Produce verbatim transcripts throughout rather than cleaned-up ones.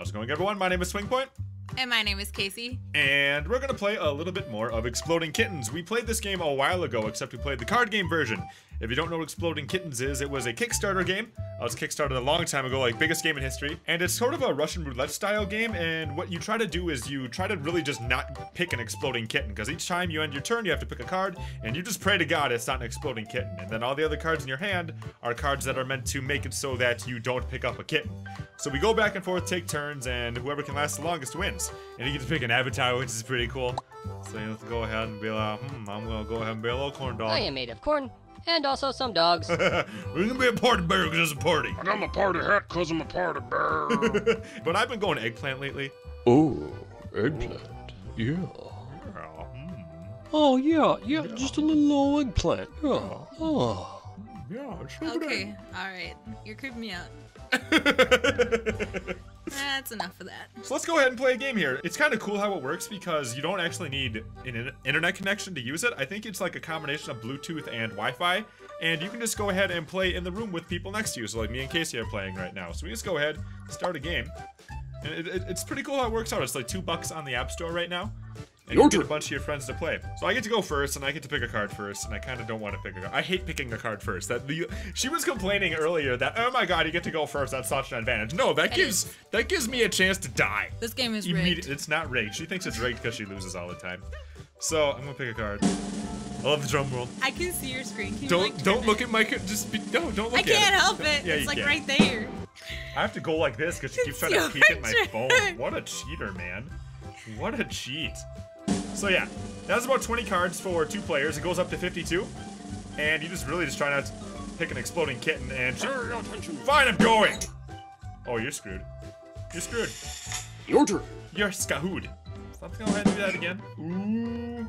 How's it going, everyone? My name is SwingPoynt. And my name is Casey. And we're gonna play a little bit more of Exploding Kittens. We played this game a while ago, except we played the card game version. If you don't know what Exploding Kittens is, it was a Kickstarter game. It was Kickstarted a long time ago, like biggest game in history. And it's sort of a Russian roulette style game, and what you try to do is you try to really just not pick an exploding kitten, because each time you end your turn, you have to pick a card, and you just pray to God it's not an exploding kitten. And then all the other cards in your hand are cards that are meant to make it so that you don't pick up a kitten. So we go back and forth, take turns, and whoever can last the longest wins. And you get to pick an avatar, which is pretty cool. So you have to go ahead and be like, hmm, I'm gonna go ahead and be a little corn dog. I am made of corn. And also some dogs. We're gonna be a party bear because it's a party. And I'm a party hat because I'm a party bear. But I've been going eggplant lately. Oh, eggplant. Yeah. yeah. Mm. Oh, yeah, yeah, yeah. Just a little old eggplant. Yeah. Oh. Yeah, it's so okay, good. All right. You're creeping me out. That's enough of that. So let's go ahead and play a game here. It's kind of cool how it works because you don't actually need an internet connection to use it. I think it's like a combination of Bluetooth and Wi-Fi. And you can just go ahead and play in the room with people next to you. So like me and Casey are playing right now. So we just go ahead and start a game. And it, it, it's pretty cool how it works out. It's like two bucks on the App Store right now. And you get a bunch of your friends to play. So I get to go first, and I get to pick a card first, and I kind of don't want to pick a card. I hate picking a card first. That the, she was complaining earlier that, oh my god, you get to go first, that's such an advantage. No, that gives that gives me a chance to die. This game is rigged. It's not rigged. She thinks it's rigged because she loses all the time. So I'm gonna pick a card. I love the drum roll. I can see your screen. Can don't you like don't look it? at my just be, no don't look. I at can't it. help it. Yeah, it's like can. right there. I have to go like this because she keeps trying to peek at my phone. What a cheater, man! What a cheat. So yeah, that's about twenty cards for two players. It goes up to fifty-two, and you just really just try not to pick an exploding kitten and sure, fine, I'm going. Oh, you're screwed. You're screwed. Your turn. You're screwed. So let's go ahead and do that again. Ooh.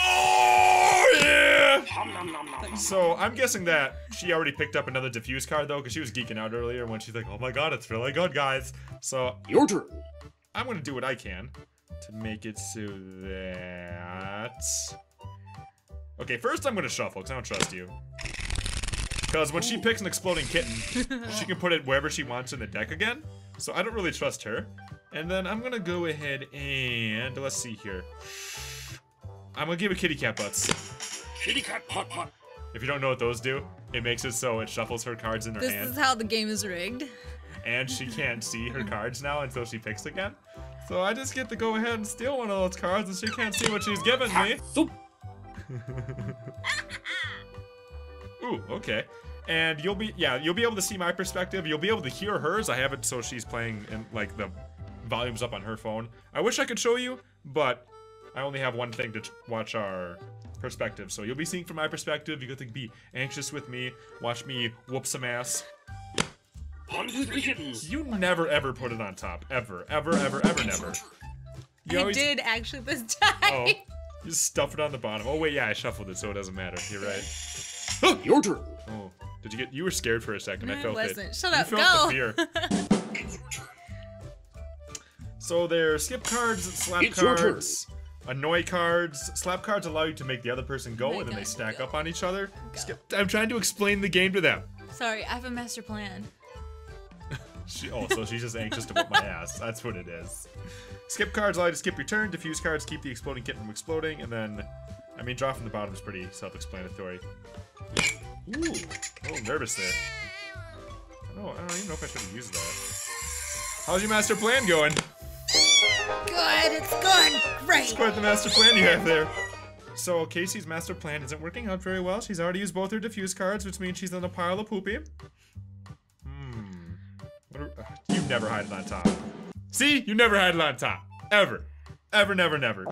Oh yeah. So I'm guessing that she already picked up another diffuse card though, because she was geeking out earlier when she's like, "Oh my god, it's really good, guys." So your turn. I'm gonna do what I can to make it so that... Okay, first I'm gonna shuffle, because I don't trust you. Because when Ooh. she picks an exploding kitten, she can put it wherever she wants in the deck again. So I don't really trust her. And then I'm gonna go ahead and... Let's see here. I'm gonna give a kitty cat butts. Kitty cat butt butt. If you don't know what those do, it makes it so it shuffles her cards in her this hand. This is how the game is rigged. And she can't see her cards now until she picks again. So I just get to go ahead and steal one of those cards and she can't see what she's giving me. Ooh, okay. And you'll be, yeah, you'll be able to see my perspective. You'll be able to hear hers. I have it so she's playing in, like, the volume's up on her phone. I wish I could show you, but I only have one thing to watch our perspective. So you'll be seeing from my perspective. You get to be anxious with me. Watch me whoop some ass. You never ever put it on top. Ever, ever, ever, ever, never. You I always... did actually this time. Oh, you just stuff it on the bottom. Oh wait, yeah, I shuffled it, so it doesn't matter. You're right. Oh, your turn. Oh, did you get? You were scared for a second. I, I felt wasn't. it. Shut up. You felt Go. The fear. So there's skip cards, slap it's cards, annoy cards. Slap cards allow you to make the other person go, oh and then God, they stack go. up on each other. Skip. I'm trying to explain the game to them. Sorry, I have a master plan. She, oh, so she's just anxious to whip my ass. That's what it is. Skip cards allow you to skip your turn. Diffuse cards keep the exploding kitten from exploding. And then, I mean, draw from the bottom is pretty self-explanatory. Ooh, a little nervous there. I don't, I don't even know if I should have used that. How's your master plan going? Good, it's going great. That's quite the master plan you have there. So Casey's master plan isn't working out very well. She's already used both her diffuse cards, which means she's in a pile of poopy. You never hide it on top. See? You never hide it on top. Ever. Ever, never, never.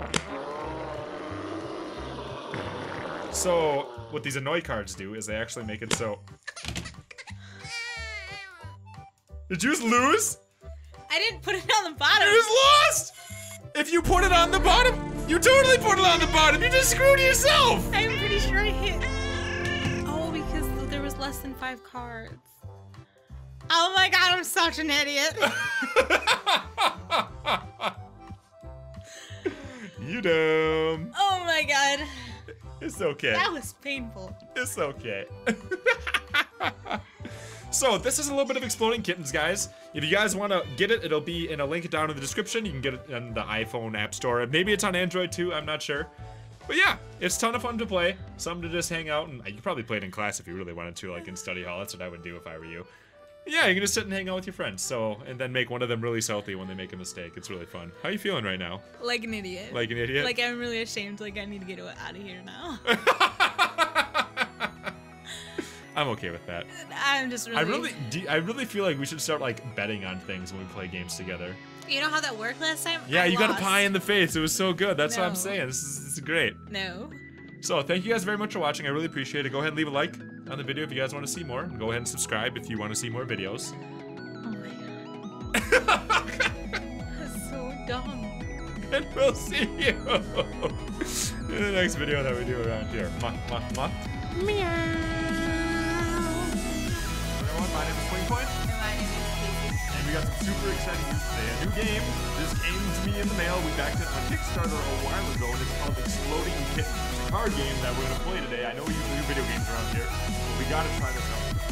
So, what these annoy cards do is they actually make it so... Did you just lose? I didn't put it on the bottom. You just lost! If you put it on the bottom, you totally put it on the bottom. You just screwed yourself. I'm pretty sure I hit... Oh, because there was less than five cards. Oh my god, I'm such an idiot. You dumb. Oh my god. It's okay. That was painful. It's okay. So this is a little bit of Exploding Kittens, guys. If you guys want to get it, it'll be in a link down in the description. You can get it in the iPhone app store. Maybe it's on Android too, I'm not sure. But yeah, it's a ton of fun to play. Something to just hang out, and you could probably play it in class if you really wanted to, like in study hall. That's what I would do if I were you. Yeah, you can just sit and hang out with your friends. So, and then make one of them really salty when they make a mistake. It's really fun. How are you feeling right now? Like an idiot. Like an idiot? Like I'm really ashamed. Like I need to get out of here now. I'm okay with that. I'm just really... I really, do, I really feel like we should start like betting on things when we play games together. You know how that worked last time? Yeah, I you lost. Got a pie in the face. It was so good. That's no. what I'm saying. This is, this is great. No. So thank you guys very much for watching. I really appreciate it. Go ahead and leave a like on the video if you guys want to see more. Go ahead and subscribe if you want to see more videos. Oh my god. That's so dumb. And we'll see you in the next video that we do around here. Ma, ma, ma. Meow. Everyone, my name is SwingPoynt. We got some super exciting news today. A new game just came to me in the mail. We backed it on Kickstarter a while ago, and it's called Exploding Kittens. It's a card game that we're going to play today. I know we usually do video games around here, but we got to try this out.